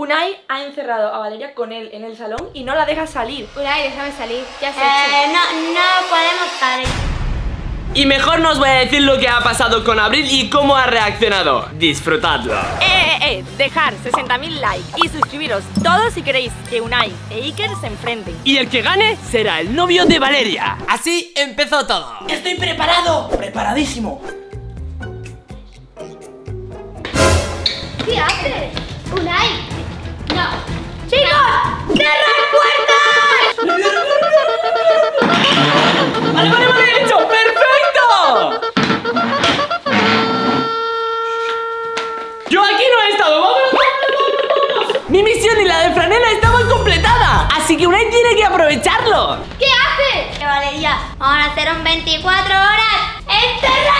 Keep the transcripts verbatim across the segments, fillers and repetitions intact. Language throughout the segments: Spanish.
Unai ha encerrado a Valeria con él en el salón y no la deja salir. Unai, déjame salir. ¿Qué has eh, hecho? No, no podemos salir. Y mejor no os voy a decir lo que ha pasado con Abril y cómo ha reaccionado. Disfrutadlo. Eh, eh, eh. Dejar sesenta mil likes y suscribiros todos si queréis que Unai e Iker se enfrenten. Y el que gane será el novio de Valeria. Así empezó todo. Estoy preparado. Preparadísimo. ¿Qué haces? Unai. No. ¡Chicos! ¡Cerrad puertas! ¡No, no, no, no, no! ¡Vale, vale, vale! ¡Hecho! ¡Perfecto! ¡Yo aquí no he estado! ¡Vamos, vamos, vamos! Mi misión y la de Franela estaban completadas, así que Unai tiene que aprovecharlo. ¿Qué haces? Que Valeria, vamos a hacer un veinticuatro horas encerrados.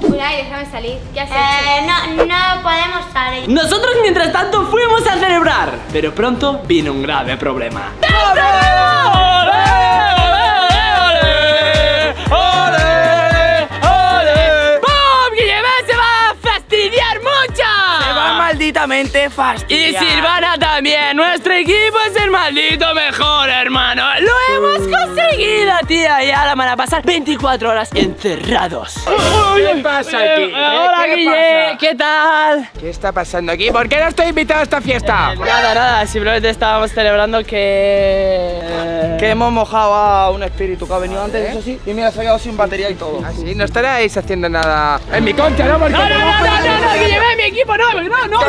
Unai, déjame salir. ¿Qué has eh, hecho? No, no podemos salir. Nosotros mientras tanto fuimos a celebrar, pero pronto vino un grave problema. ¡Ole, ole, ole, ole, ole! ¡Pum! Guille se va a fastidiar mucho. Se va malditamente fastidiar. Y Silvana también. Nuestro equipo es el maldito mejor, hermano. Lo hemos conseguido, tía. Ya la van a pasar veinticuatro horas encerrados. ¿Qué pasa aquí? ¿Qué, Hola, ¿qué Guille, pasa? ¿Qué tal? ¿Qué está pasando aquí? ¿Por qué no estoy invitado a esta fiesta? Eh, nada, nada, simplemente estábamos celebrando que... Eh... que hemos mojado a un espíritu que ha venido antes, ¿eh? Eso sí. Y mira, se ha quedado sin batería y todo. Así, no estaréis haciendo nada en mi concha, ¿no? Porque no, no, no, no, no, no, no, no, Guille, ve mi equipo, no, no, no, no, no, no,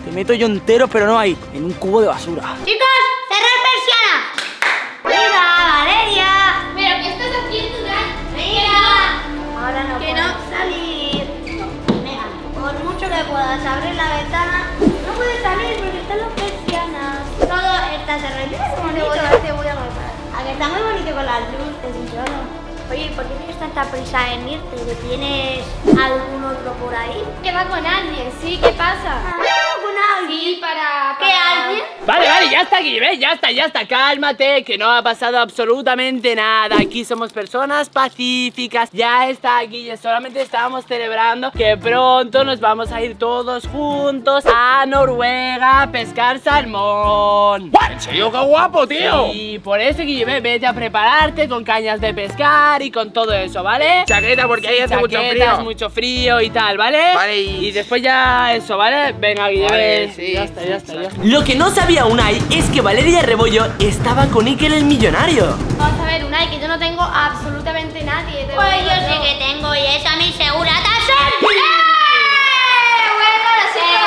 Te meto yo entero, pero no ahí. En un cubo de basura. Chicos, cerrar persiana. ¡Viva Valeria! Pero que esto es aquí, ahora no que puedo no salir. Mira, por mucho que puedas abrir la ventana, no puedes salir porque están las persianas. Todo está cerrado. Como te voy a, te voy a matar. A que está muy bonito con las luces y yo no. Oye, ¿por qué tienes tanta prisa en irte? ¿Que tienes algún otro por ahí? Que va con alguien, sí, ¿qué pasa? Ah, con alguien. Sí, para... para... ¿Qué alguien? Vale, vale, ya está aquí, ¿ves? Ya está, ya está, cálmate, que no ha pasado absolutamente nada. Aquí somos personas pacíficas, ya está aquí, ya solamente estábamos celebrando que pronto nos vamos a ir todos juntos a Noruega a pescar salmón. ¿En serio? ¡Qué guapo, tío! Y por eso, Guille, vete a prepararte con cañas de pescar y con todo eso, ¿vale? Chaqueta, porque ahí hace mucho frío. mucho frío y tal, ¿vale? Vale, y... y después ya eso, ¿vale? Venga, Guille, vale, sí, ya está, ya está, ya está. Lo que no sabía Unai es que Valeria Rebollo estaba con Iker el millonario. Vamos a ver, Unai, que yo no tengo absolutamente nadie. Te pues yo sí que tengo, y es a mi segurata Sergi. Bueno, lo siento, eh,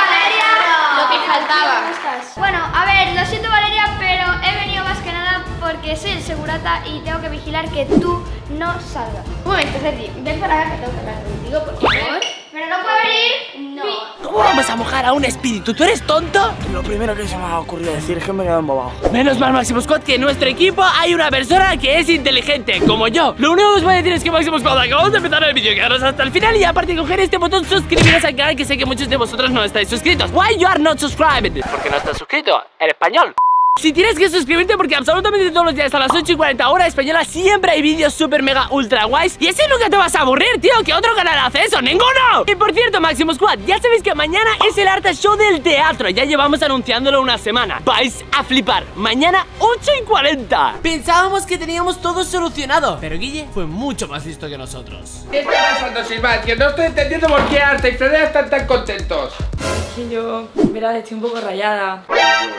Valeria. Lo que faltaba. ¿Cómo estás? Bueno, a ver, lo siento, Valeria, pero he venido más que nada porque soy el segurata y tengo que vigilar que tú no salgas. Un momento, Sergi, ven para acá que tengo que hablar contigo, por favor. Pero no puedo venir. No. ¿Cómo vamos a mojar a un espíritu? ¿Tú eres tonto? Lo primero que se me ha ocurrido decir es que me he quedado embobado. Menos mal, Máximo Squad, que en nuestro equipo hay una persona que es inteligente, como yo. Lo único que os voy a decir es que Máximo Squad, acabamos de empezar el vídeo, quedaros hasta el final y aparte de coger este botón, suscribiros al canal, que sé que muchos de vosotros no estáis suscritos. Why you are not subscribed? Porque no estás suscrito en español. Si tienes que suscribirte porque absolutamente todos los días a las ocho y cuarenta horas española siempre hay vídeos super mega ultra guays. Y así nunca te vas a aburrir, tío. ¿Qué otro canal hace eso? ¡Ninguno! Y por cierto, Máximo Squad, ya sabéis que mañana es el Arta Show del teatro. Ya llevamos anunciándolo una semana. Vais a flipar. Mañana ocho y cuarenta. Pensábamos que teníamos todo solucionado, pero Guille fue mucho más listo que nosotros. ¿Qué está pasando, Silvana? Que no estoy entendiendo por qué Arta y Franela están tan contentos. Es que yo, mirad, estoy un poco rayada.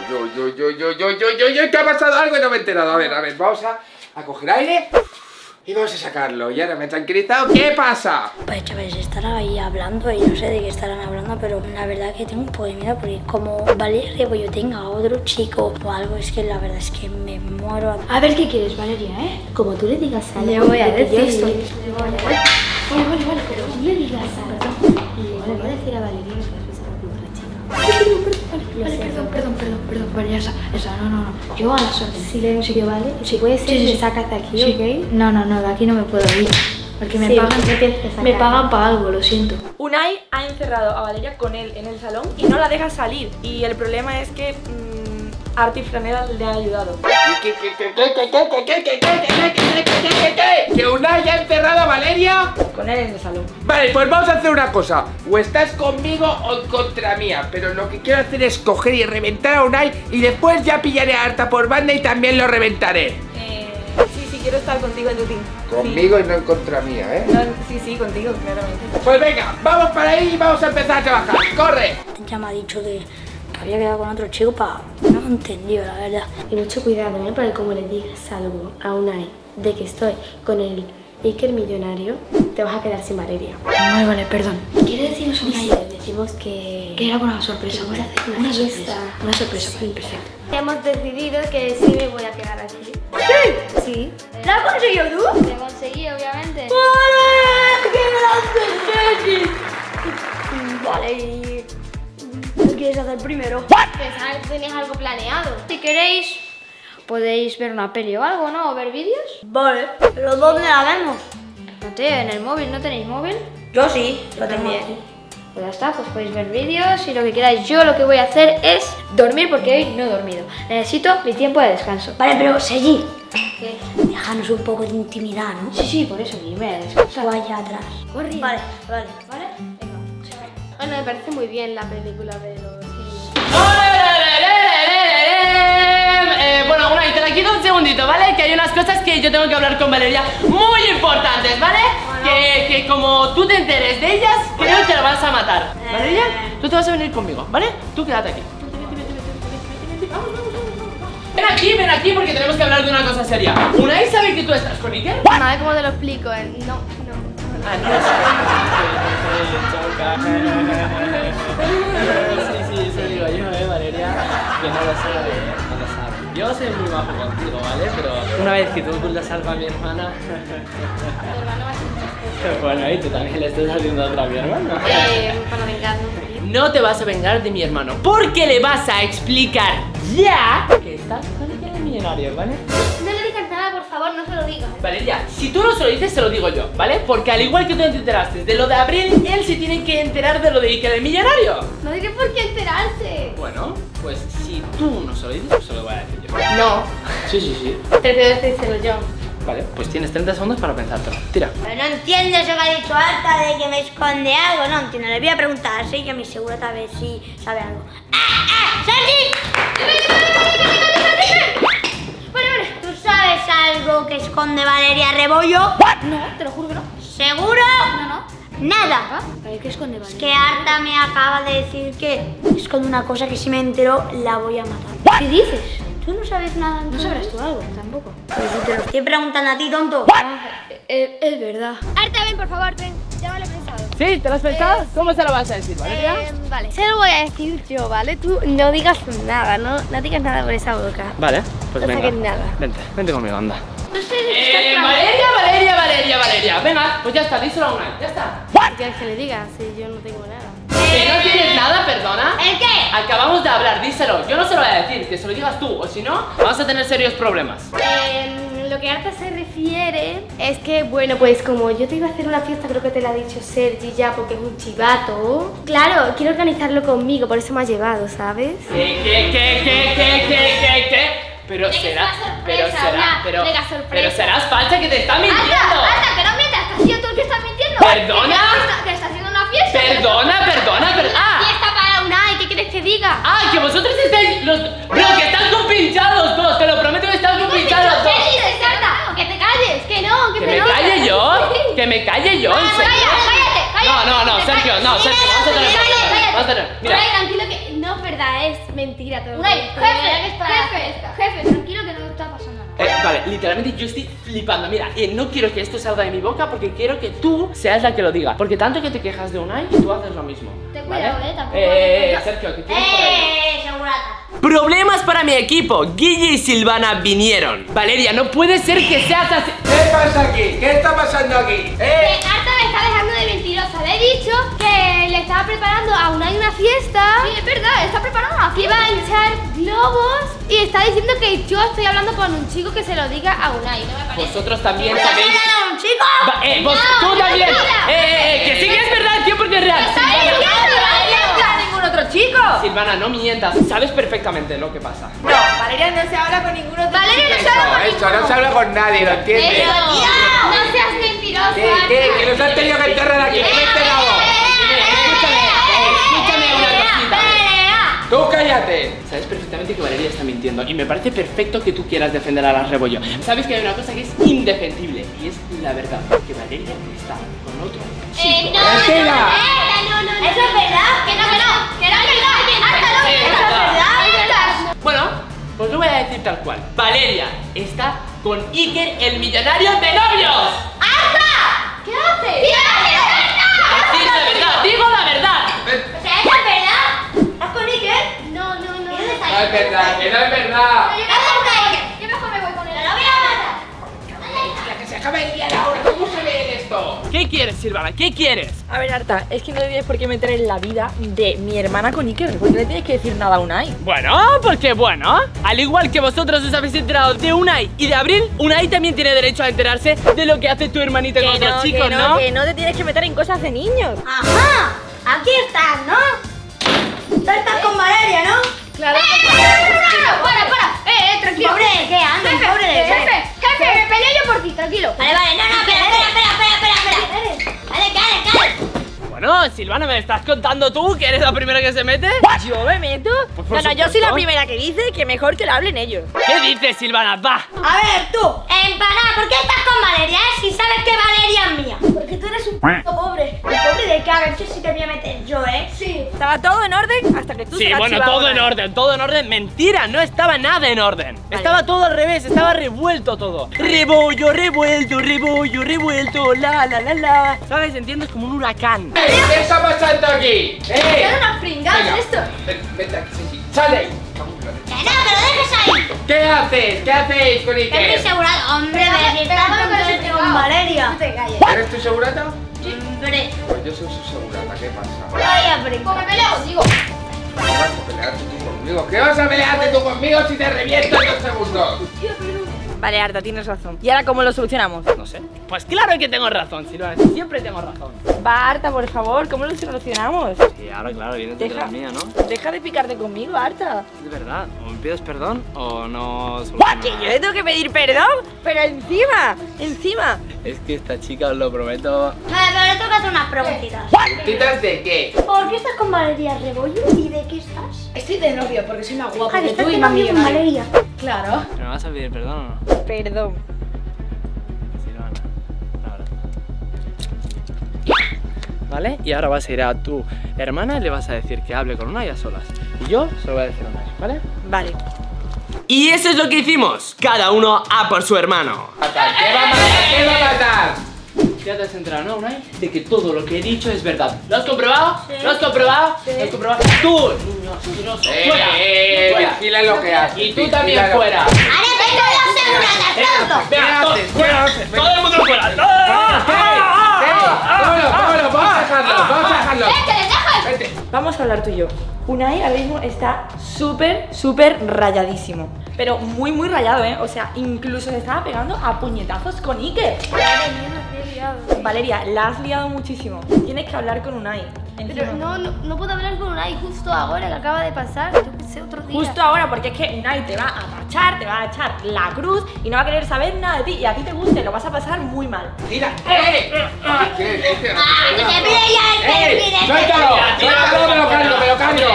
Yo, yo, yo, yo, yo, yo, yo, yo, que ha pasado algo y no me he enterado. A ver, a ver, vamos a, a coger aire y vamos a sacarlo. Y ahora me he tranquilizado. ¿Qué pasa? Pues chavales, estarán ahí hablando y no sé de qué estarán hablando, pero la verdad es que tengo un poco de miedo porque como Valeria yo tenga a otro chico o algo, es que la verdad es que me muero. A ver qué quieres, Valeria, ¿eh? Como tú le digas algo. Le voy a decir esto. Le voy a decir. Vale, vale, vale, pero tú le digas algo. Y le voy a decir a Valeria que es la chica. vale, perdón, perdón, perdón, perdón, vale, esa, esa, no, no, no, yo a la suerte. Silencio, ¿vale? Si puedes ir, sí, sí, sacas de aquí, sí. ¿Ok? No, no, no, de aquí no me puedo ir. Porque me, sí, pagan, me pagan para algo, lo siento. Unai ha encerrado a Valeria con él en el salón y no la deja salir. Y el problema es que mmm, Arta y Franela le han ayudado. ¿Que Unai ha encerrado a Valeria? Con él en el salón. Vale, pues vamos a hacer una cosa. O estás conmigo o contra mía. Pero lo que quiero hacer es coger y reventar a Unai. Y después ya pillaré a Arta por banda y también lo reventaré. Quiero estar contigo en tu team. Conmigo, sí, y no en contra mía, ¿eh? No, sí, sí, contigo, claramente. Pues venga, vamos para ahí y vamos a empezar a trabajar. ¡Corre! Ya me ha dicho que había quedado con otro chico para... No lo he entendido, la verdad. Y mucho cuidado, ¿eh? Porque como le digas algo a Unai de que estoy con el Iker millonario, te vas a quedar sin Valeria. Vale, vale, perdón. ¿Quieres decirnos un sí? Decimos que... Que era una sorpresa, ¿vale? Una, una sorpresa. Una sorpresa, sí, vale, perfecto. Hemos decidido que sí me voy a quedar aquí. ¿Sí? Sí. ¿Lo has conseguido tú? Lo he conseguido, obviamente. ¡Vale! ¡Qué grande, Sergi! Vale, ¿qué quieres hacer primero? ¿Qué? ¿Tenéis algo planeado? Si queréis, podéis ver una peli o algo, ¿no? O ver vídeos. Vale. ¿Pero dónde la vemos? No sé, en el móvil. ¿No tenéis móvil? Yo sí, lo tengo. Pues ya está, pues podéis ver vídeos y lo que queráis. Yo lo que voy a hacer es dormir porque hoy no he dormido. Necesito mi tiempo de descanso. Vale, pero Sergi, ¿qué? Déjanos un poco de intimidad, ¿no? Sí, sí, por eso me voy a descansar. Vaya atrás. Corre. Vale, vale, vale. Venga, se va. Bueno, me parece muy bien la película de los... Eh, bueno, una, te la quito un segundito, ¿vale? Que hay unas cosas que yo tengo que hablar con Valeria muy importantes, ¿vale? Que, que como tú te enteres de ellas, creo que la vas a matar. ¿Valeria? Tú te vas a venir conmigo, ¿vale? Tú quédate aquí. Ven aquí, ven aquí, porque tenemos que hablar de una cosa seria. ¿Unai sabe que tú estás con Iker? Madre, ¿cómo te lo explico? Eh? No, no. Ah, no, sí, sí, sí, digo yo, ¿eh, Valeria? Que no lo sé, Valeria, no lo sabe. Yo soy muy bajo contigo, ¿vale? Pero una vez que tú ocultas algo a mi hermana... Mi hermano va a ser muchas cosas. Bueno, y tú también le estás haciendo otra a mi hermano. Eh, para vengarnos. No te vas a vengar de mi hermano, porque le vas a explicar ya que estás con el que es millonario, ¿vale? No le digas nada, por favor, no se lo digas. Valeria, si tú no se lo dices, se lo digo yo, ¿vale? Porque al igual que tú no te enteraste de lo de Abril, él se tiene que enterar de lo de Iker el millonario. No tiene por qué enterarse. Bueno, pues si tú no se lo dices, pues se lo voy a decir yo. No. Sí, sí, sí. Prefiero decírselo yo. Vale, pues tienes treinta segundos para pensártelo. Tira. Pero no entiendo eso que ha dicho Arta de que me esconde algo. No entiendo, le voy a preguntar, sí, que me seguro tal vez sí sabe algo. ¡Ah, ah! ¡Sergi! Bueno, bueno. ¿Tú sabes algo que esconde Valeria Rebollo? No, te lo juro que no. ¿Seguro? No, no. Nada. ¿Qué esconde Valeria? Es que Arta me acaba de decir que esconde una cosa que si me entero la voy a matar. ¿Qué dices? Tú no sabes nada. No sabrás tú algo, tampoco. Pues si te lo estoy preguntando a ti, tonto. Ah, es, es verdad. Arta, ven, por favor, ven. Ya me lo he pensado. ¿Sí? ¿Te lo has pensado? Eh, ¿Cómo se lo vas a decir, Valeria? Eh, vale. Se lo voy a decir yo, ¿vale? Tú no digas nada, no, no digas nada por esa boca. Vale, pues no venga. No saques nada. Vente, vente conmigo, anda. No sé, eh, Valeria, Valeria, Valeria, Valeria. Venga, pues ya está, díselo a una. Ya está. ¿Qué quieres que le diga si yo no tengo nada? Que no tienes nada, perdona. ¿El qué? Acabamos de hablar, díselo. Yo no se lo voy a decir, que se lo digas tú, o si no, vas a tener serios problemas. Eh, lo que Arta se refiere es que, bueno, pues como yo te iba a hacer una fiesta, creo que te la ha dicho Sergi ya, porque es un chivato. Claro, quiero organizarlo conmigo, por eso me ha llevado, ¿sabes? ¿Qué, qué, qué, qué, qué, qué, qué? Pero será, pero será, pero, pero serás falsa que te está mintiendo. Arta, Arta, que no mientas, que has sido tú el que estás mintiendo. ¿Perdona? Que estás haciendo una fiesta. Perdona, perdona, perdona. Que diga. Ah, que vosotros estáis los, los que están compinchados todos, te lo prometo que están compinchados todos. Que te calles, que no, que, que me calle yo, que me calle yo. No, no, cállate, cállate. No, no, no, Sergio, no, Sergio, vamos a tener, vamos a tener. Mira, tranquilo que no es verdad, es mentira todo. Jefe, jefe, tranquilo que no está pasando nada. Eh, vale, literalmente yo estoy flipando. Mira, eh, no quiero que esto salga de mi boca porque quiero que tú seas la que lo diga. Porque tanto que te quejas de Unai, tú haces lo mismo. Te cuido, ¿vale? Eh, tampoco. Eh, eh, Sergio, ¿qué tienes por ahí? Eh, segurata. Problemas para mi equipo. Guille y Silvana vinieron. Valeria, no puede ser que seas así. ¿Qué pasa aquí? ¿Qué está pasando aquí? Eh, Arta me está dejando de mentirosa. Le he dicho que... le estaba preparando a Unai una fiesta. Sí, es verdad, está preparando una fiesta. Iba a hinchar globos y está diciendo que yo estoy hablando con un chico que se lo diga a Unai. No me parece. Vosotros también sabéis. ¿No un chico? Va, eh, vos, no, tú no también. Eh, eh, eh, que sí que es verdad, cien por ciento es real. Otro chico. Silvana, no mientas. Sabes perfectamente lo que pasa. No, Valeria no se habla con ningún otro Valeria chico. No se eso, eso, no se habla con nadie, ¿lo entiendes? Pero, no seas mentirosa. ¿Qué, qué? Que nos han tenido que enterrar aquí. Vete la voz. Escúchame, escúchame una cosita. Tú cállate. Sabes perfectamente que Valeria está mintiendo y me parece perfecto que tú quieras defender a la Rebollo. Sabes que hay una cosa que es indefendible y es la verdad, que Valeria está con otro chico. Eh, no, no, no, no. Eso es verdad. Que no, que no. Bueno, pues lo voy a decir tal cual. Valeria está con Iker, el millonario de novios. ¡Arta! ¿Qué haces? ¡Digo la verdad! ¡Digo la verdad! O sea, ¿es verdad? ¿Estás con Iker? No, no, no. No es verdad, que no es verdad. Yo mejor me voy con él. La voy a matar. La que se acaba de liar ahora. ¿Cómo se ve? ¿Qué quieres, Silvana? ¿Qué quieres? A ver, Arta, es que no tienes por qué meter en la vida de mi hermana con Iker. ¿Por qué le tienes que decir nada a Unai? Bueno, porque bueno, al igual que vosotros os habéis enterado de Unai y de Abril, Unai también tiene derecho a enterarse de lo que hace tu hermanita que con no, otros chicos, que no, ¿no? Que no te tienes que meter en cosas de niños. ¡Ajá! Aquí estás, ¿no? Tú estás con Valeria, ¿no? Claro. ¡Eh! ¡Para, para! para. ¡Eh, eh, tranquilo! ¡Pobre! ¿Qué? ¡Anda, jefe, pobre! ¡Jefe! ¡Jefe! jefe, jefe ¡Me peleo yo por ti, tranquilo! Vale, vale, no, no, espera, espera, espera. No, Silvana, ¿me estás contando tú que eres la primera que se mete? ¿Yo me meto? Pues no, no, yo soy la primera que dice que mejor que la hablen ellos. ¿Qué dices, Silvana? ¡Va! A ver, tú, empanada, ¿por qué estás con Valeria si sabes que Valeria es mía? Porque tú eres un puto pobre. Pobre de cara, yo sí te voy a meter yo, ¿eh? Sí. Estaba todo en orden hasta que tú sí, se bueno, todo en orden, todo en orden. Mentira, no estaba nada en orden. Vale. Estaba todo al revés, estaba revuelto todo. Rebollo, revuelto, rebollo, revuelto, la, la, la, la. ¿Sabes? ¿Entiendes? Como un huracán. ¿Qué está pasando aquí? ¡Eh! ¡Son unos pringados esto! Ven, vete aquí, Sergi. ¡Sale ahí! ¡Que no, que lo dejes ahí! ¿Qué haces? ¿Qué hacéis con Iker? ¡Es mi segurata! ¡Hombre, me estás con Valeria! ¡No te calles! ¿Eres tu segurata? Sí. Hombre. Pues yo soy su segurata, ¿qué pasa? ¡Ay, hombre! ¡Pues me peleo contigo! ¿Qué vas a pelearte tú conmigo? ¿Qué vas a pelearte tú conmigo si te reviento en dos segundos? Tío, pero... Vale, Arta, tienes razón. ¿Y ahora cómo lo solucionamos? No sé. Pues claro que tengo razón, Silvana. Siempre tengo razón. Va, Arta, por favor, ¿cómo lo solucionamos? Sí, ahora claro, viene deja, detrás mía, ¿no? Deja de picarte conmigo, Arta. Es verdad. O me pides perdón o no... ¿Qué? ¿Yo le tengo que pedir perdón? Pero encima, encima. Es que esta chica, os lo prometo... Vale, pero le tengo que hacer unas preguntitas. ¿Preguntitas de qué? ¿Por qué estás con Valeria Rebollo y de qué estás? Estoy de novio porque soy más guapa que tú y más mía. Valeria. Claro. ¿Pero me vas a pedir perdón o no? Perdón. Silvana, un abrazo. ¿Vale? Y ahora vas a ir a tu hermana y le vas a decir que hable con Unai a solas. Y yo se lo voy a decir a Unai, ¿vale? Vale. Y eso es lo que hicimos. Cada uno a por su hermano. ¿Qué va a matar? ¿Qué va a matar? Ya te has enterado, ¿no, Unai? De que todo lo que he dicho es verdad. ¿Lo has comprobado? Sí. ¿Lo has comprobado? Sí. ¿Lo has comprobado? ¡Tú! No, eh, ¡Fuera! Eh, fuera. Vigila lo que haces. Y tú también fuera. ¡Ahora tengo dos seguratas! ¡Fuera! ¡Todo el mundo fuera! ¡Todo! ¡Vámonos! ¡Vamos a dejarlo! ¡Vamos a dejarlo! ¡Vete! ¡Déjalo! Vamos a hablar tú y yo. Unai ahora mismo está súper, súper rayadísimo. Pero muy, muy rayado, ¿eh? O sea, incluso se estaba pegando a puñetazos con Iker. Valeria, la has liado muchísimo. Tienes que hablar con Unai. Pero no, no, no puedo hablar con Unai justo ahora, que acaba de pasar. Yo pensé otro día. Justo ahora, porque es que Unai te va a tachar, te va a echar la cruz y no va a querer saber nada de ti. Y a ti te guste, lo vas a pasar muy mal. ¡Mira! ¡Eh! ¡Ah! ¡Que se pide ya el perfil! ¡Suéltalo! ¡Suéltalo! ¡Me lo cambio, me lo cambio!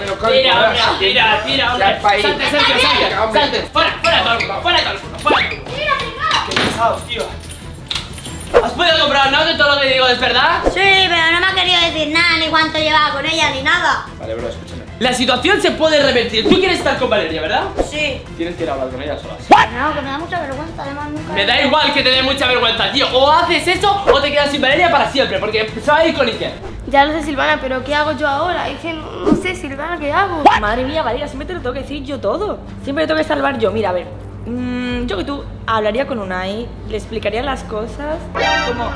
¡Me lo cambio! ¡Tira, hombre! ¡Tira, tira, hombre! ¡Salte, Sergio, salte! ¡Salte! ¡Fuera, fuera todo el mundo! ¡Fuera todo el mundo! ¡Fuera! ¡Mira, pringao! ¡Qué pesados, tío! ¿Has podido comprar nada de todo lo que digo, es verdad? Sí, pero no me ha querido decir nada, ni cuánto llevaba con ella, ni nada. Vale, bro, escúchame. La situación se puede revertir. Tú quieres estar con Valeria, ¿verdad? Sí. Tienes que ir a hablar con ella solas. No, que me da mucha vergüenza, además nunca... Me da igual que te dé mucha vergüenza, tío. O haces eso o te quedas sin Valeria para siempre, porque se va a ir con Iker. Ya lo sé, Silvana, pero ¿qué hago yo ahora? Es que no sé, Silvana, ¿qué hago? Madre mía, Valeria, siempre te lo tengo que decir yo todo. Siempre te tengo que salvar yo, mira, a ver. Mm, yo que tú hablaría con Unai, le explicaría las cosas, como,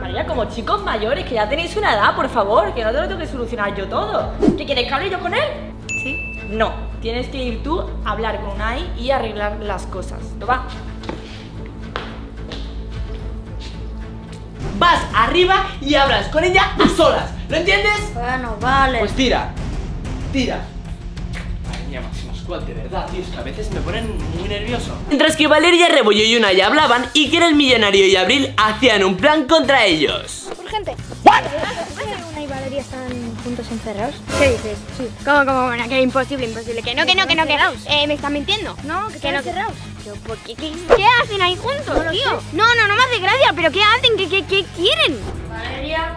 María, como chicos mayores, que ya tenéis una edad, por favor, que no te lo tengo que solucionar yo todo. ¿Qué quieres que hable yo con él? Sí. No, tienes que ir tú a hablar con Unai y arreglar las cosas, ¿no va? Vas arriba y hablas con ella a solas, ¿lo entiendes? Bueno, vale. Pues tira, tira. Máximo Squad, de verdad, tío, es que a veces me ponen muy nervioso. Mientras que Valeria Rebollo y Unai hablaban, Iker el millonario y Abril hacían un plan contra ellos. Urgente. Unai y Valeria están juntos encerrados. ¿Qué dices? Sí. ¿Cómo, cómo? Bueno, que imposible, imposible. Que no, que no, que no, que no. Eh, me están mintiendo. No, que están encerrados. ¿Por qué? ¿Qué hacen ahí juntos, tío? No, no, no me hace gracia, pero ¿qué hacen? ¿Qué, qué, qué quieren? Valeria,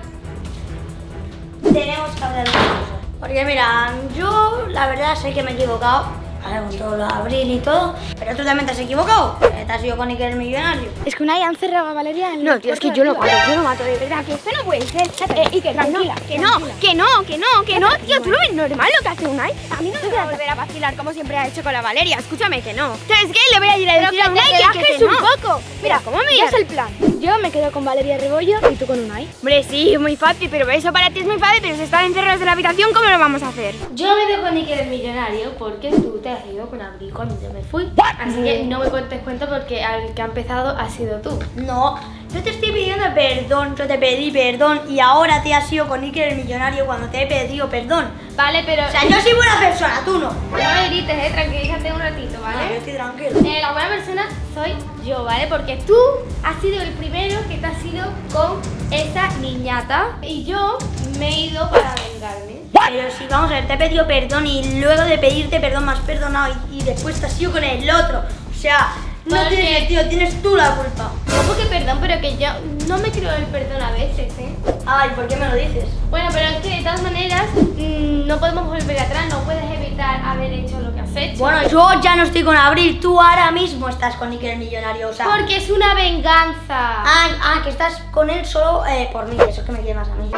tenemos que hablar de cosas. Porque mira, yo la verdad sé que me he equivocado, vale, con todo lo de Abril y todo, pero tú también te has equivocado, te has ido con Iker el millonario. Es que Unai han cerrado a Valeria en el... No, tío, es que yo lo mato, yo lo mato, de verdad, que esto no puede ser. Eh, Iker, tranquila, que no, que no, que no, que no, tío, tú lo ves normal lo que hace Unai. A mí no me va a volver a vacilar como siempre ha hecho con la Valeria, escúchame que no. ¿Sabes qué? Le voy a ir a decir a Unai que bajes un poco. Mira, ¿cómo me das el plan? Yo me quedo con Valeria Rebollo y tú con Unai. Hombre, sí, muy fácil, pero eso para ti es muy fácil, pero si están encerrados en la habitación, ¿cómo lo vamos a hacer? Yo me quedo con Iker el millonario porque tú te has ido con Abril cuando yo me fui. Así que no me contes cuenta porque al que ha empezado has sido tú. No, yo te estoy pidiendo perdón, yo te pedí perdón y ahora te has ido con Iker el millonario cuando te he pedido perdón. Vale, pero... O sea, yo soy buena persona, tú no. No me grites, eh, tranquilízate un ratito, ¿vale? No, yo estoy tranquilo. Eh, la buena persona soy yo, ¿vale? Porque tú has sido el primero que te has ido con esa niñata y yo me he ido para vengarme. Pero si, vamos a ver, te he pedido perdón y luego de pedirte perdón me has perdonado y, y después te has ido con el otro. O sea... No tienes que, tío, tienes tú la culpa. ¿Cómo que perdón? Pero que yo no me creo el perdón a veces, ¿eh? Ay, ¿por qué me lo dices? Bueno, pero es que de todas maneras mmm, no podemos volver atrás, no puedes evitar haber hecho lo que has hecho. Bueno, yo ya no estoy con Abril, tú ahora mismo estás con Iker el millonario, o sea... Porque es una venganza. Ah, ah, que estás con él solo eh, por mí, eso es que me quemas a mí.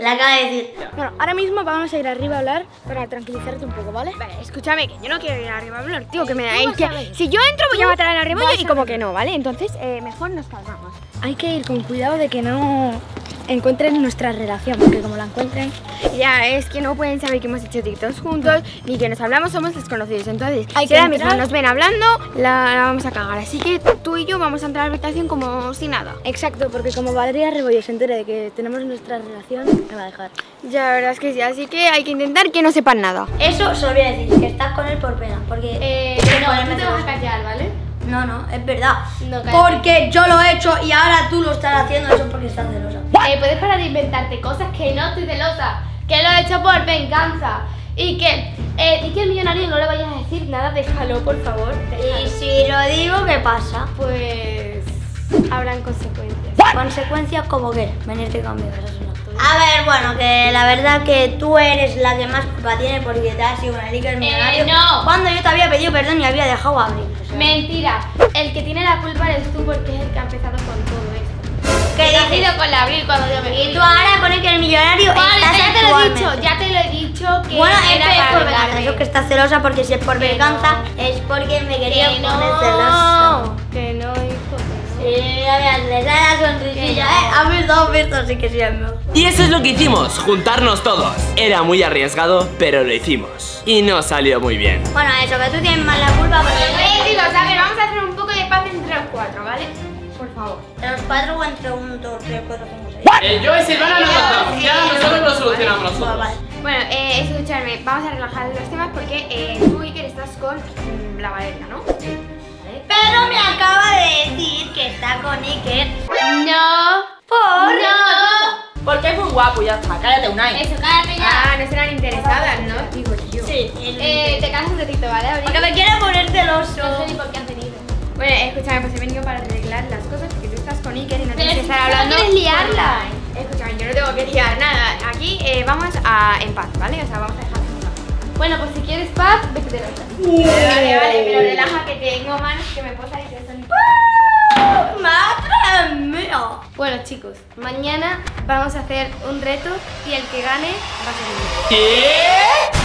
La acaba de decir. Bueno, ahora mismo vamos a ir arriba a hablar para tranquilizarte un poco, ¿vale? Vale, escúchame, que yo no quiero ir arriba a hablar, tío, que me da... Si yo entro voy a matar a la Rebollo y como que no, ¿vale? Entonces, eh, mejor nos calmamos. Hay que ir con cuidado de que no encuentren nuestra relación, porque como la encuentren... Ya, es que no pueden saber que hemos hecho TikToks juntos, ni que nos hablamos, somos desconocidos. Entonces, hay si ahora mismo nos ven hablando, la, la vamos a cagar. Así que tú y yo vamos a entrar a la habitación como si nada. Exacto, porque como Valeria Rebollo se entere de que tenemos nuestra relación... Me va a dejar. Ya, la verdad es que sí, así que hay que intentar que no sepan nada. Eso se lo voy a decir, que estás con él por pena, porque... Eh, no, no te vas a callar, ¿vale? No, no, es verdad. No, porque yo lo he hecho y ahora tú lo estás haciendo, eso porque estás celosa. Eh, puedes parar de inventarte cosas que no estoy celosa, que lo he hecho por venganza. Y que, eh, y que el millonario no le vayas a decir nada, déjalo, por favor. Déjalo. Y si lo digo, ¿qué pasa? Pues... habrán consecuencias. ¿Consecuencias como qué? Venirte conmigo, eso no. A ver, bueno, que la verdad que tú eres la que más culpa tiene porque te has sido una Iker el millonario. Eh, no. Cuando yo te había pedido perdón y había dejado a Abril. O sea. Mentira. El que tiene la culpa eres tú porque es el que ha empezado con todo esto. ¿Qué dices? Te has ido con la Abril cuando yo me fui. Y tú ahora con el que el millonario. Vale, estás ya te lo he dicho, ya te lo he dicho que bueno, era es por venganza. Yo que estás celosa porque si es por que venganza no. Es porque me quería que poner no. celosa. Que no, hijo. Sí, a ver, les da la sonrisilla, ¿eh? A mí dos veces así que sí, a mí. Y eso es lo que hicimos, juntarnos todos. Era muy arriesgado, pero lo hicimos. Y no salió muy bien. Bueno, eso, que tú tienes más la culpa porque... Eh, chicos, a ver, vamos a hacer un poco de paz entre los cuatro, ¿¿vale? Por favor. ¿Entre los cuatro o entre uno, dos, tres, cuatro, cinco, seis? Eh, yo y Silvana nos matamos, ya nosotros lo solucionamos nosotros. Bueno, vale. Bueno, eh, escuchadme, vamos a relajar los temas porque eh, tú, Iker, estás con mmm, la Valeria, ¿no? Sí. Pero me acaba de decir que está con Iker. No. Por no. Porque es muy guapo, ya está. Cállate, Unai. Eso, cállate ya. Ah, no serán interesadas, ¿no? Digo yo. Sí. Eh, te callas un ratito, ¿vale? Abril. Porque me quiero poner celoso. No sé ni por qué han venido. Bueno, escúchame, pues he venido para arreglar las cosas porque tú estás con Iker y no tienes que estar hablando. No quieres liarla. Escúchame, yo no tengo que liar nada. Aquí eh, vamos a, en paz, ¿vale? O sea, vamos a dejar. Bueno, pues si quieres paz, vete de vuelta. Vale, vale, pero relaja que tengo manos que me puedo salir de sonido. ¡Madre mía! Bueno, chicos, mañana vamos a hacer un reto y el que gane va a ser el mío. ¿Qué?